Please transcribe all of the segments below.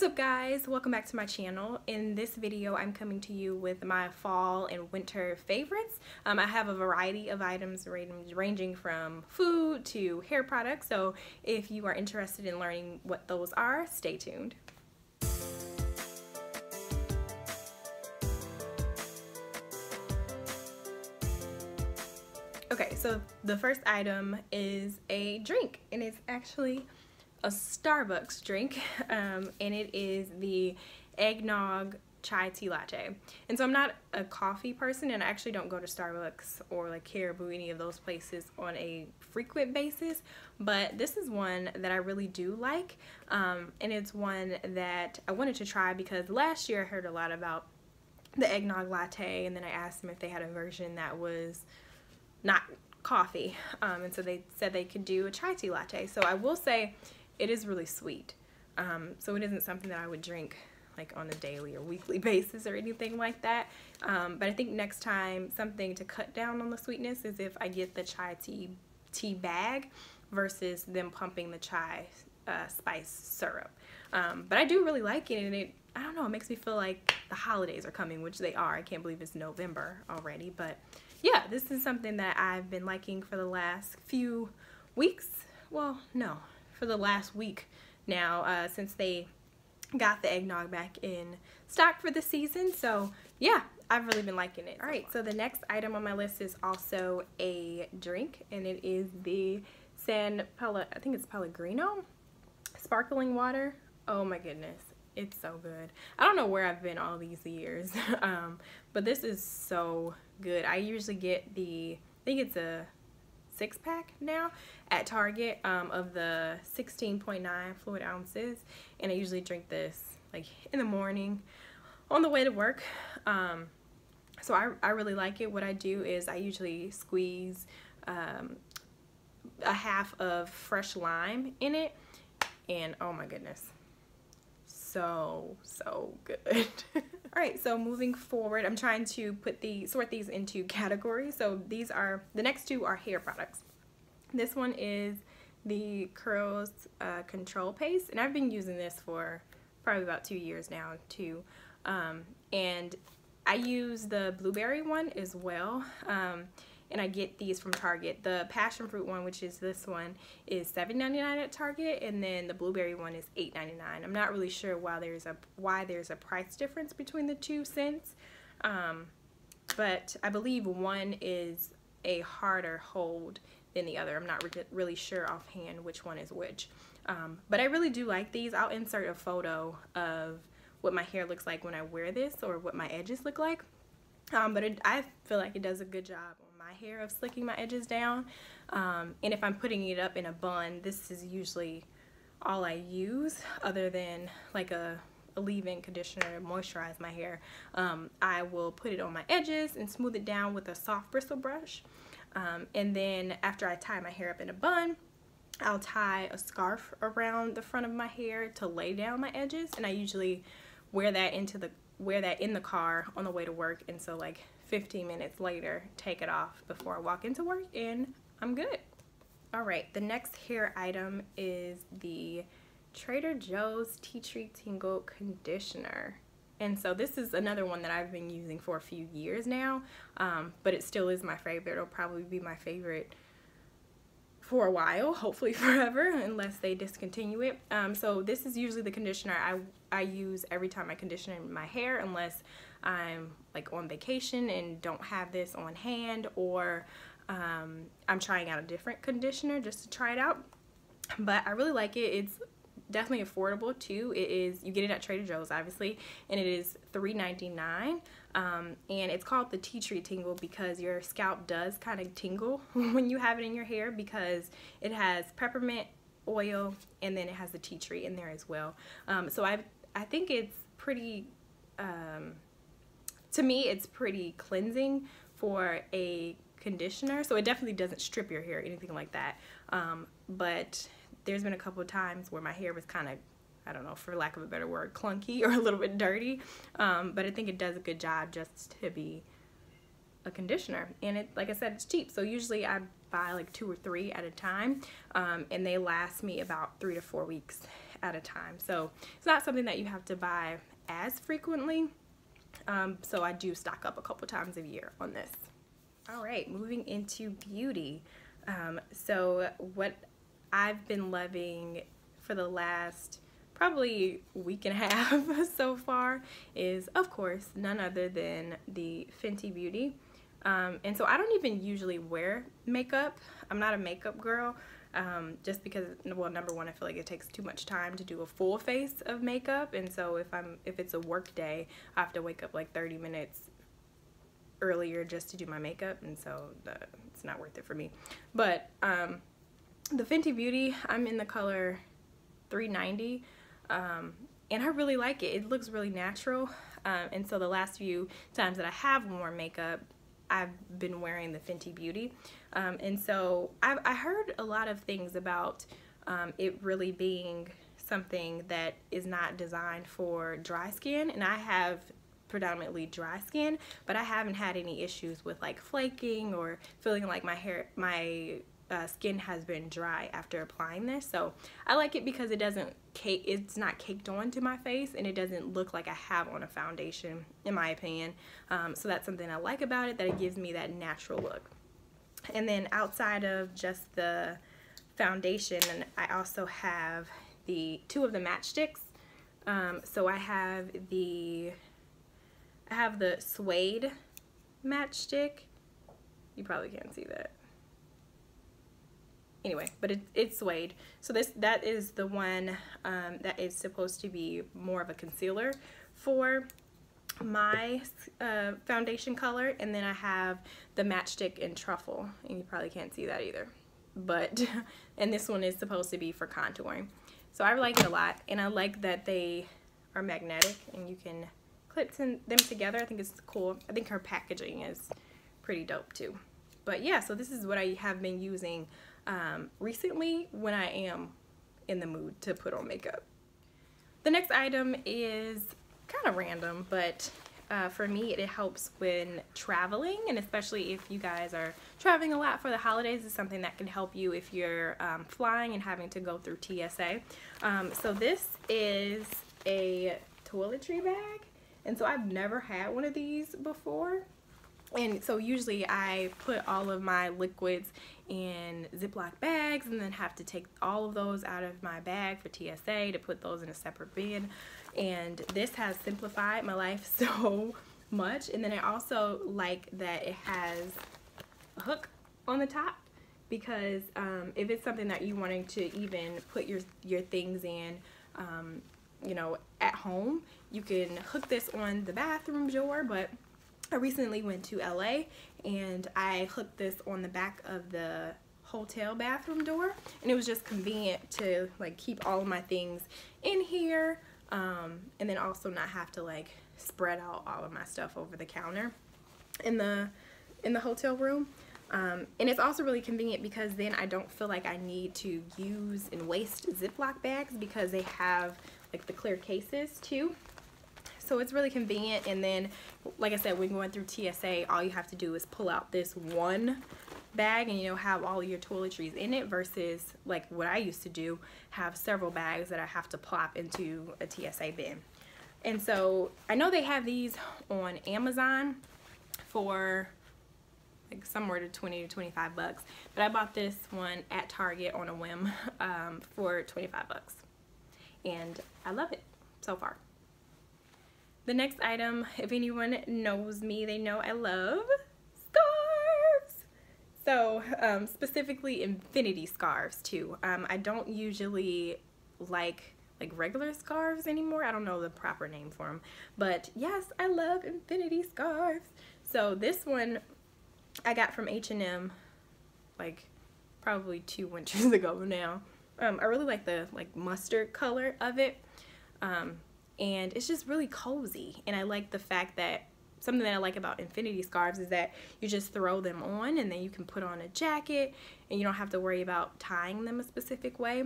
What's up guys, welcome back to my channel. In this video I'm coming to you with my fall and winter favorites. I have a variety of items ranging from food to hair products, so if you are interested in learning what those are, stay tuned. Okay, so the first item is a drink, and it's actually a Starbucks drink, and it is the eggnog chai tea latte. And so I'm not a coffee person, and I actually don't go to Starbucks or like Caribou, any of those places, on a frequent basis, but this is one that I really do like, and it's one that I wanted to try because last year I heard a lot about the eggnog latte, and then I asked them if they had a version that was not coffee, and so they said they could do a chai tea latte. So I will say it is really sweet, so it isn't something that I would drink like on a daily or weekly basis or anything like that, but I think next time something to cut down on the sweetness is if I get the chai tea bag versus them pumping the chai spice syrup. But I do really like it, and I don't know, it makes me feel like the holidays are coming, which they are. I can't believe it's November already, but yeah, this is something that I've been liking for the last few weeks. Well, no, for the last week now, since they got the eggnog back in stock for the season. So yeah, I've really been liking it. All right, so the next item on my list is also a drink, and it is the San Pellegrino sparkling water. Oh my goodness, it's so good. I don't know where I've been all these years, but this is so good. I usually get the, I think it's a 6-pack now at Target, of the 16.9 fluid ounces, and I usually drink this like in the morning on the way to work. So I really like it. What I do is I usually squeeze a half of fresh lime in it, and oh my goodness, so good. Alright, so moving forward, I'm trying to sort these into categories. So these are, the next two are hair products. This one is the Curls Control Paste, and I've been using this for probably about 2 years now too, and I use the blueberry one as well, and I get these from Target. The passion fruit one, which is this one, is $7.99 at Target, and then the blueberry one is $8.99. I'm not really sure why there's a price difference between the 2 cents, but I believe one is a harder hold than the other. I'm not really sure offhand which one is which, but I really do like these. I'll insert a photo of what my hair looks like when I wear this, or what my edges look like, but I feel like it does a good job my hair of slicking my edges down, and if I'm putting it up in a bun, this is usually all I use, other than like a leave-in conditioner to moisturize my hair. I will put it on my edges and smooth it down with a soft bristle brush, and then after I tie my hair up in a bun, I'll tie a scarf around the front of my hair to lay down my edges, and I usually wear that in the car on the way to work, and so like 15 minutes later, take it off before I walk into work, and I'm good. All right, the next hair item is the Trader Joe's Tea Tree Tingle Conditioner. And so this is another one that I've been using for a few years now, but it still is my favorite. It'll probably be my favorite for a while, hopefully forever, unless they discontinue it. So this is usually the conditioner I use every time I condition my hair, unless I'm like on vacation and don't have this on hand, or I'm trying out a different conditioner just to try it out. But I really like it. It's definitely affordable too. It is, you get it at Trader Joe's obviously, and it is $3.99, and it's called the tea tree tingle because your scalp does kind of tingle when you have it in your hair, because it has peppermint oil, and then it has the tea tree in there as well. So I think it's pretty, to me it's pretty cleansing for a conditioner, so it definitely doesn't strip your hair or anything like that, but there's been a couple of times where my hair was kind of, I don't know, for lack of a better word, clunky or a little bit dirty, but I think it does a good job just to be a conditioner, and it, like I said, it's cheap, so usually I buy like 2 or 3 at a time, and they last me about 3 to 4 weeks at a time. So it's not something that you have to buy as frequently. So I do stock up a couple times a year on this. All right, moving into beauty. So what I've been loving for the last probably week and a half so far is, of course, none other than the Fenty Beauty. And so I don't even usually wear makeup. I'm not a makeup girl, just because, well, number one, I feel like it takes too much time to do a full face of makeup. And so if it's a work day, I have to wake up like 30 minutes earlier just to do my makeup. And so it's not worth it for me. But the Fenty Beauty, I'm in the color 390. And I really like it. It looks really natural. And so the last few times that I have worn makeup, I've been wearing the Fenty Beauty. And so I heard a lot of things about it really being something that is not designed for dry skin. And I have predominantly dry skin, but I haven't had any issues with like flaking or feeling like my skin has been dry after applying this. So I like it because it doesn't cake, it's not caked onto my face, and it doesn't look like I have on a foundation, in my opinion. So that's something I like about it, that it gives me that natural look. And then outside of just the foundation, and I also have the two of the Matchsticks. So I have the suede Matchstick. You probably can't see that. Anyway, but it's suede. So that is the one that is supposed to be more of a concealer for my foundation color. And then I have the Matchstick in Truffle, and you probably can't see that either. But, and this one is supposed to be for contouring. So I like it a lot, and I like that they are magnetic and you can clip them together. I think it's cool. I think her packaging is pretty dope too. But yeah, so this is what I have been using recently when I am in the mood to put on makeup. The next item is kind of random, but for me it helps when traveling, and especially if you guys are traveling a lot for the holidays, is something that can help you if you're flying and having to go through TSA. So this is a toiletry bag, and so I've never had one of these before. And so usually I put all of my liquids in Ziploc bags and then have to take all of those out of my bag for TSA to put those in a separate bin. And this has simplified my life so much. And then I also like that it has a hook on the top, because if it's something that you're wanting to even put your things in, you know, at home, you can hook this on the bathroom drawer. But I recently went to LA and I hooked this on the back of the hotel bathroom door, and it was just convenient to like keep all of my things in here, and then also not have to like spread out all of my stuff over the counter in the hotel room. And it's also really convenient because then I don't feel like I need to use and waste Ziploc bags, because they have like the clear cases too. So it's really convenient, and then, like I said, when going through TSA, all you have to do is pull out this one bag and, you know, have all your toiletries in it, versus like what I used to do, have several bags that I have to plop into a TSA bin. And so I know they have these on Amazon for like somewhere to 20 to 25 bucks, but I bought this one at Target on a whim for 25 bucks, and I love it so far. The next item, if anyone knows me, they know I love scarves. So specifically infinity scarves too. I don't usually like regular scarves anymore. I don't know the proper name for them. But yes, I love infinity scarves. So this one I got from H&M like probably 2 winters ago now. I really like the like mustard color of it. And it's just really cozy, and I like the fact that something that I like about infinity scarves is that you just throw them on and then you can put on a jacket and you don't have to worry about tying them a specific way.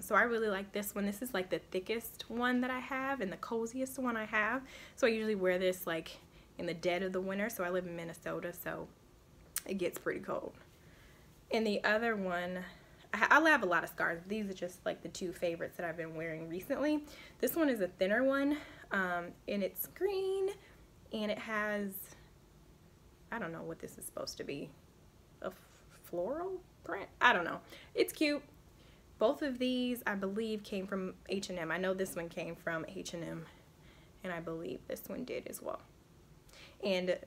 So I really like this one. This is like the thickest one that I have and the coziest one I have. So I usually wear this like in the dead of the winter. So I live in Minnesota, so it gets pretty cold. And the other one, I have a lot of scarves. These are just like the two favorites that I've been wearing recently. This one is a thinner one, and it's green, and it has, I don't know what this is supposed to be, a floral print? I don't know. It's cute. Both of these, I believe, came from H&M. I know this one came from H&M, and I believe this one did as well. And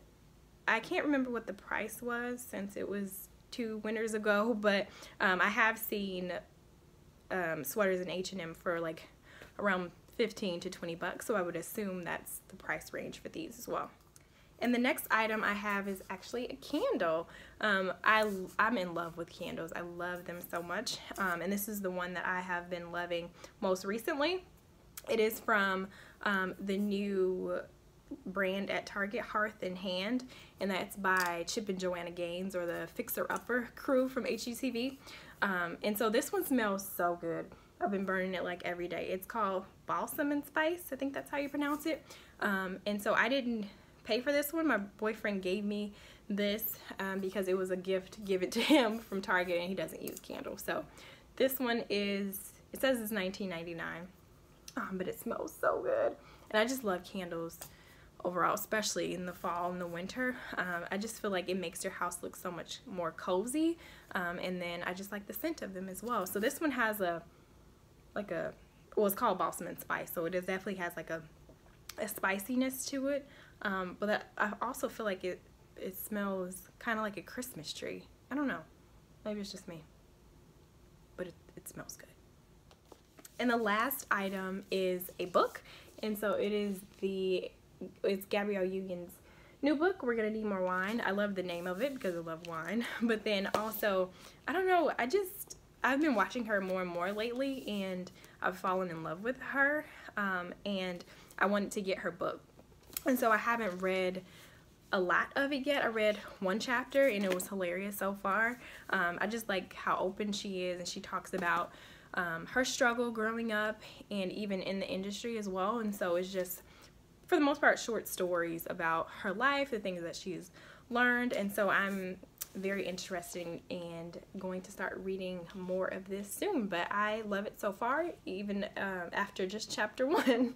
I can't remember what the price was since it was 2 winters ago, but I have seen sweaters in H&M for like around 15 to 20 bucks, so I would assume that's the price range for these as well. And the next item I have is actually a candle. I'm in love with candles. I love them so much. And this is the one that I have been loving most recently. It is from the new brand at Target, Hearth and Hand, and that's by Chip and Joanna Gaines, or the Fixer Upper crew from HGTV. And so this one smells so good. I've been burning it like every day. It's called Balsam and Spice. I think that's how you pronounce it. And so I didn't pay for this one. My boyfriend gave me this because it was a gift given to him from Target, and he doesn't use candles. So this one is, it says it's $19.99, but it smells so good. And I just love candles overall, especially in the fall and the winter. I just feel like it makes your house look so much more cozy, and then I just like the scent of them as well. So this one has a, like a, well, it's called Balsam and Spice, so it is, definitely has like a spiciness to it. But that, I also feel like it smells kind of like a Christmas tree. I don't know. Maybe it's just me. But it smells good. And the last item is a book. And so it is it's Gabrielle Union's new book, We're Gonna Need More Wine. I love the name of it because I love wine. But then also, I don't know, I've been watching her more and more lately, and I've fallen in love with her. And I wanted to get her book. And so I haven't read a lot of it yet. I read one chapter, and it was hilarious so far. I just like how open she is, and she talks about her struggle growing up and even in the industry as well. And so it's just, for the most part, short stories about her life, the things that she's learned. And so I'm very interested and going to start reading more of this soon. But I love it so far, even after just chapter 1.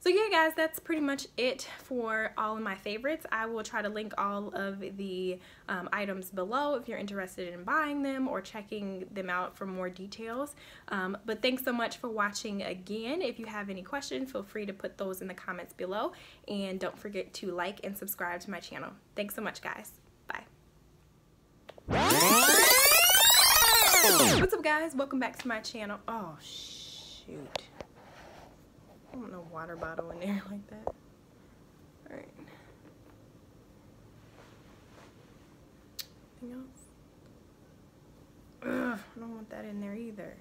So yeah, guys, that's pretty much it for all of my favorites. I will try to link all of the items below if you're interested in buying them or checking them out for more details. But thanks so much for watching again. If you have any questions, feel free to put those in the comments below. And don't forget to like and subscribe to my channel. Thanks so much, guys. Bye. What's up, guys? Welcome back to my channel. Oh, shoot. I don't know, water bottle in there like that. All right. Anything else? Ugh, I don't want that in there either.